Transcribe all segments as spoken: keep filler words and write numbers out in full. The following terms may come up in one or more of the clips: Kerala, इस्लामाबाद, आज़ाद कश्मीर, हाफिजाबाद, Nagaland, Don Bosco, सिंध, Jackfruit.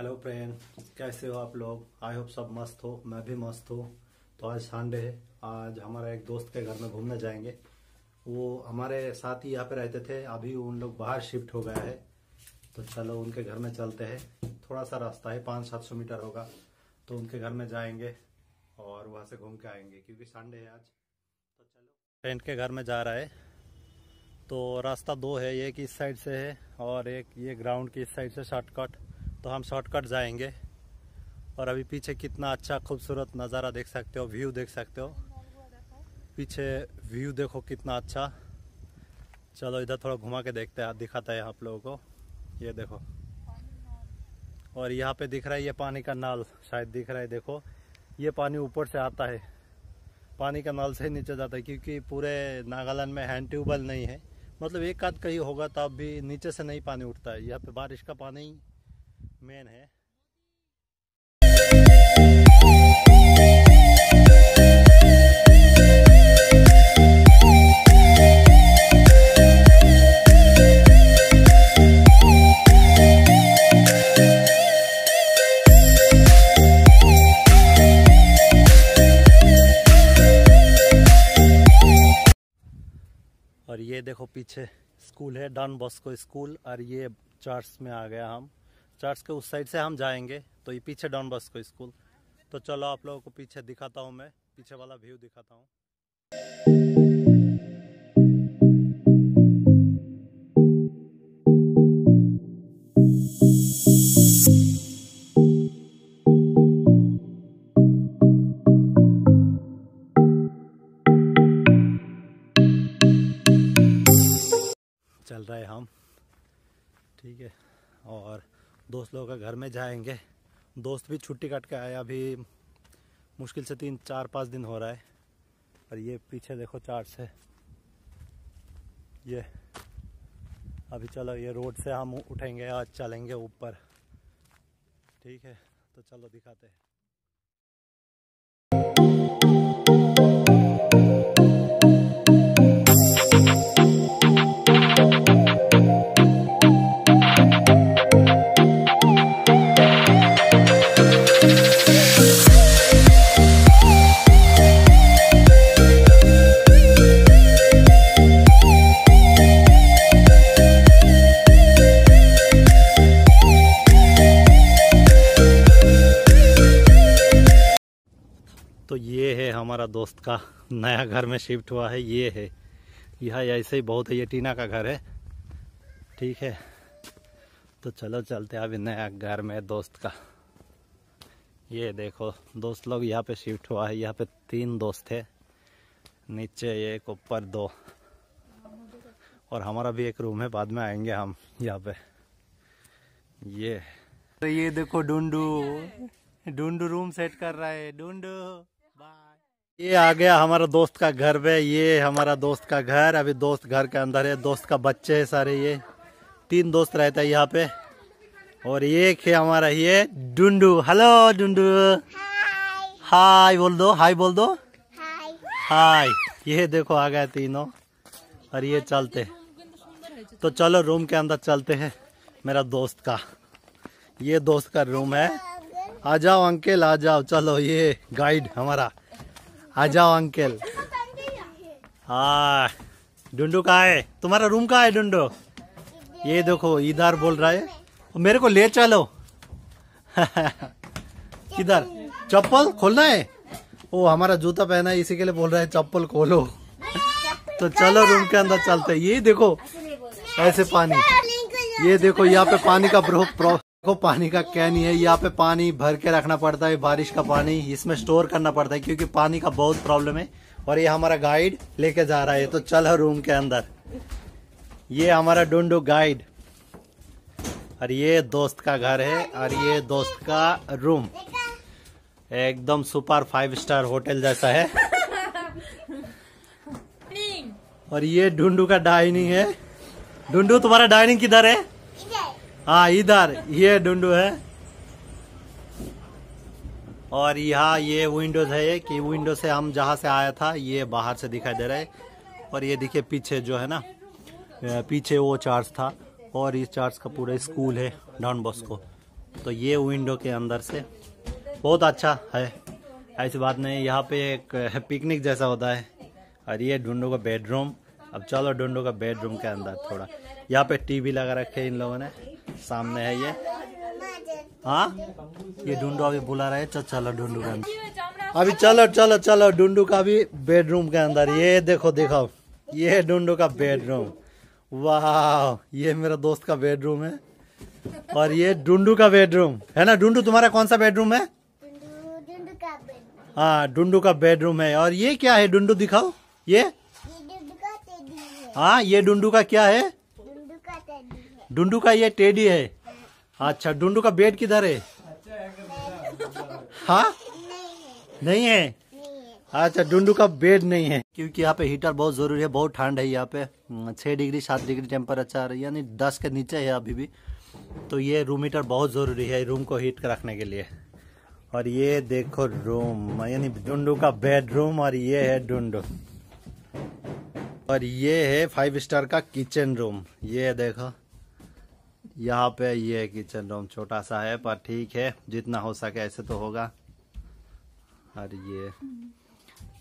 Hello friend, कैसे हो आप लोग? आई होप सब मस्त हो, मैं भी मस्त हूँ। तो आज संडे है, आज हमारा एक दोस्त के घर में घूमने जाएंगे। वो हमारे साथ ही यहाँ पे रहते थे, अभी उन लोग बाहर शिफ्ट हो गया है। तो चलो उनके घर में चलते हैं। थोड़ा सा रास्ता है, पाँच सात सौ मीटर होगा। तो उनके घर में जाएंगे और वहाँ से घूम के आएंगे क्योंकि संडे है आज। तो चलो फ्रेंड के घर में जा रहा है। तो रास्ता दो है, एक इस साइड से है और एक ये ग्राउंड की इस साइड से शॉर्टकट। तो हम शॉर्टकट जाएंगे। और अभी पीछे कितना अच्छा खूबसूरत नज़ारा देख सकते हो, व्यू देख सकते हो। पीछे व्यू देखो कितना अच्छा। चलो इधर थोड़ा घुमा के देखते हैं, दिखाता है आप लोगों को। ये देखो, और यहाँ पे दिख रहा है ये पानी का नाल, शायद दिख रहा है। देखो ये पानी ऊपर से आता है, पानी का नाल से ही नीचे जाता है क्योंकि पूरे नागालैंड में हैंड ट्यूबवेल नहीं है। मतलब एक आध कहीं होगा, तब भी नीचे से नहीं पानी उठता है। यहाँ पे बारिश का पानी मेन है। और ये देखो पीछे स्कूल है, डॉन बॉस्को स्कूल। और ये चर्च में आ गया हम, चर्च के उस साइड से हम जाएंगे। तो ये पीछे डॉन बॉस्को स्कूल। तो चलो आप लोगों को पीछे दिखाता हूँ, मैं पीछे वाला व्यू दिखाता हूँ। चल रहे हम, ठीक है। और दोस्त लोगों के घर में जाएंगे। दोस्त भी छुट्टी काट के आया, अभी मुश्किल से तीन चार पाँच दिन हो रहा है। और ये पीछे देखो चर्च है ये। अभी चलो ये रोड से हम उठेंगे और चलेंगे ऊपर, ठीक है। तो चलो दिखाते हैं। तो ये है हमारा दोस्त का नया घर में शिफ्ट हुआ है। ये है, यहाँ ऐसे ही बहुत है। ये टीना का घर है, ठीक है। तो चलो चलते हैं अभी नया घर में दोस्त का। ये देखो दोस्त लोग यहाँ पे शिफ्ट हुआ है। यहाँ पे तीन दोस्त है, नीचे एक, ऊपर दो। और हमारा भी एक रूम है, बाद में आएंगे हम यहाँ पे। ये तो ये देखो डुंडू डुंडू रूम सेट कर रहा है। डुंडू ये आ गया हमारा दोस्त का घर में। ये हमारा दोस्त का घर, अभी दोस्त घर के अंदर है। दोस्त का बच्चे है सारे, ये तीन दोस्त रहता है यहाँ पे। और एक है हमारा ये डुंडू। हेलो डुंडू, हाय बोल दो, हाय बोल दो, हाय। ये देखो आ गया तीनों। और ये चलते, तो चलो रूम के अंदर चलते हैं। मेरा दोस्त का, ये दोस्त का रूम है। आ जाओ अंकल, आ जाओ। चलो ये गाइड हमारा, आ जाओ अंकल। हाँ डुंडू कहाँ है? तुम्हारा रूम कहाँ है डुंडू? ये देखो इधर बोल रहा है मेरे को ले चलो। किधर? चप्पल खोलना है। ओ हमारा जूता पहना है, इसी के लिए बोल रहा है चप्पल खोलो। तो चलो रूम के अंदर चलते। ये देखो ऐसे पानी, ये देखो यहाँ पे पानी का प्रॉब्लम। देखो पानी का कैन है, यहाँ पे पानी भर के रखना पड़ता है। बारिश का पानी इसमें स्टोर करना पड़ता है क्योंकि पानी का बहुत प्रॉब्लम है। और ये हमारा गाइड लेके जा रहा है। तो चलो रूम के अंदर। ये हमारा डुंडू गाइड। और ये दोस्त का घर है और ये दोस्त का रूम। एकदम सुपर फाइव स्टार होटल जैसा है। और ये डुंडू का डाइनिंग है। डुंडू तुम्हारा डाइनिंग किधर है? हाँ इधर, ये डुंडू है। और यहाँ ये विंडोज है कि विंडो से हम जहाँ से आया था ये बाहर से दिखाई दे रहा है। और ये देखिए पीछे जो है ना, पीछे वो चर्च था। और इस चर्च का पूरा स्कूल है, डॉन बॉस्को। तो ये विंडो के अंदर से बहुत अच्छा है, ऐसी बात नहीं। यहाँ पे एक पिकनिक जैसा होता है। और ये ढूंढो का बेडरूम, अब चलो ढूंढो का बेडरूम के अंदर थोड़ा। यहाँ पे टीवी लगा रखे इन लोगों ने, सामने है ये। हाँ ये ढूंढो अभी बुला रहे, चल चलो ढूंढू का अभी, चलो चलो चलो ढूंढू का अभी बेडरूम के अंदर। ये देखो देखो, ये ढूंढो का बेडरूम। वाह, ये मेरा दोस्त का बेडरूम है और ये ढूंढू का बेडरूम है ना। ढूंढू तुम्हारा कौन सा बेडरूम है? हाँ ढूंढू का बेडरूम है। और ये क्या है ढूंढू, दिखाओ ये। हाँ ये ढूंढू का क्या है? ढूंढू का ये टेडी है। अच्छा ढूंढू का बेड किधर है? हाँ नहीं है। अच्छा ढूंढू का बेड नहीं है, क्योंकि यहाँ पे हीटर बहुत जरूरी है। बहुत ठंड है यहाँ पे, छः डिग्री सात डिग्री टेम्परेचर यानी दस के नीचे है अभी भी। तो ये रूम हीटर बहुत ज़रूरी है रूम को हीट रखने के लिए। और ये देखो रूम यानी ढूंढू का बेडरूम। और ये है ढूंढू। और ये है फाइव स्टार का किचन रूम। ये देखो यहाँ पे ये किचन रूम छोटा सा है, पर ठीक है जितना हो सके ऐसे तो होगा। और ये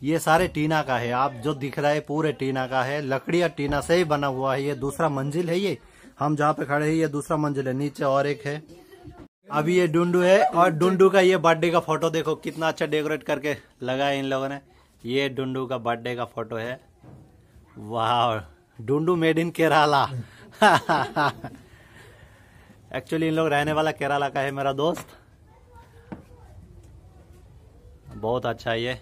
ये सारे टीना का है, आप जो दिख रहा है पूरे टीना का है, लकड़ी और टीना से ही बना हुआ है। ये दूसरा मंजिल है, ये हम जहाँ पे खड़े हैं ये दूसरा मंजिल है, नीचे और एक है। अभी ये ढूंढू है और ढूंढू का ये बर्थडे का फोटो देखो कितना अच्छा डेकोरेट करके लगाया इन लोगों ने। ये ढूंढू का बर्थडे का फोटो है। वाह, ढूंढू मेड इन केरला। एक्चुअली इन लोग रहने वाला केरला का है मेरा दोस्त। बहुत अच्छा है ये।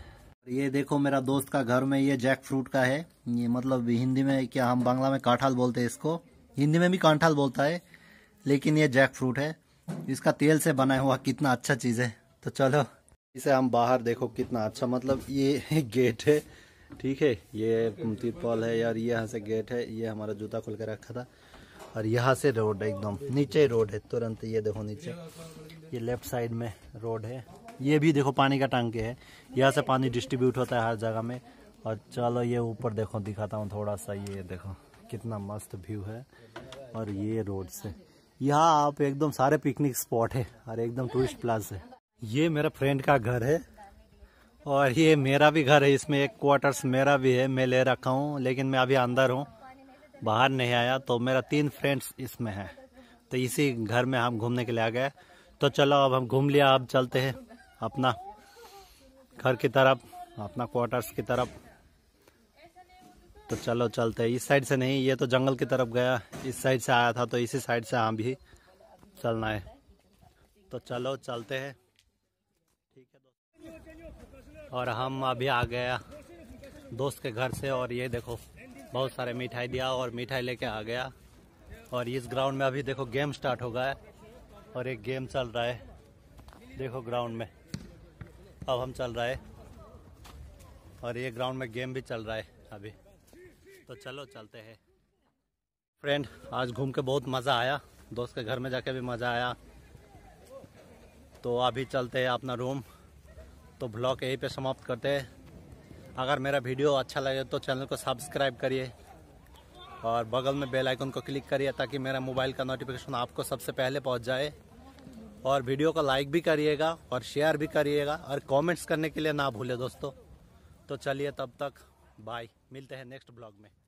ये देखो मेरा दोस्त का घर में ये जैक फ्रूट का है। ये मतलब हिंदी में, क्या हम बांग्ला में कांठाल बोलते हैं इसको, हिंदी में भी कांठाल बोलता है, लेकिन ये जैक फ्रूट है। इसका तेल से बना हुआ कितना अच्छा चीज़ है। तो चलो इसे हम बाहर, देखो कितना अच्छा, मतलब ये गेट है, ठीक है, ये तिरपाल है यार, ये यहाँ से गेट है। ये हमारा जूता खुल के रखा था। और यहाँ से रोड है, एकदम नीचे रोड है तुरंत। ये देखो नीचे, ये लेफ्ट साइड में रोड है। ये भी देखो पानी का टंकी है, यहाँ से पानी डिस्ट्रीब्यूट होता है हर जगह में। और चलो ये ऊपर देखो, दिखाता हूँ थोड़ा सा। ये देखो कितना मस्त व्यू है। और ये रोड से यहाँ आप एकदम सारे पिकनिक स्पॉट है और एकदम टूरिस्ट प्लेस है। ये मेरा फ्रेंड का घर है और ये मेरा भी घर है। इसमें एक क्वार्टर्स मेरा भी है, मैं ले रखा हूँ, लेकिन मैं अभी अंदर हूँ, बाहर नहीं आया। तो मेरा तीन फ्रेंड्स इसमें हैं, तो इसी घर में हम घूमने के लिए आ गए। तो चलो अब हम घूम लिया, अब चलते हैं अपना घर की तरफ, अपना क्वार्टर्स की तरफ। तो चलो चलते हैं। इस साइड से नहीं, ये तो जंगल की तरफ गया, इस साइड से आया था, तो इसी साइड से हम भी चलना है। तो चलो चलते हैं, ठीक है। और हम अभी आ गया दोस्त के घर से। और ये देखो बहुत सारे मिठाई दिया और मिठाई लेके आ गया। और इस ग्राउंड में अभी देखो गेम स्टार्ट हो गया है और एक गेम चल रहा है, देखो ग्राउंड में। अब हम चल रहा है और ये ग्राउंड में गेम भी चल रहा है अभी। तो चलो चलते हैं। फ्रेंड, आज घूम के बहुत मज़ा आया, दोस्त के घर में जाके भी मज़ा आया। तो अभी चलते हैं अपना रूम। तो ब्लॉग यहीं पे समाप्त करते हैं। अगर मेरा वीडियो अच्छा लगे तो चैनल को सब्सक्राइब करिए और बगल में बेल आइकन को क्लिक करिए, ताकि मेरा मोबाइल का नोटिफिकेशन आपको सबसे पहले पहुंच जाए। और वीडियो को लाइक भी करिएगा और शेयर भी करिएगा और कमेंट्स करने के लिए ना भूलें दोस्तों। तो चलिए तब तक बाय, मिलते हैं नेक्स्ट ब्लॉग में।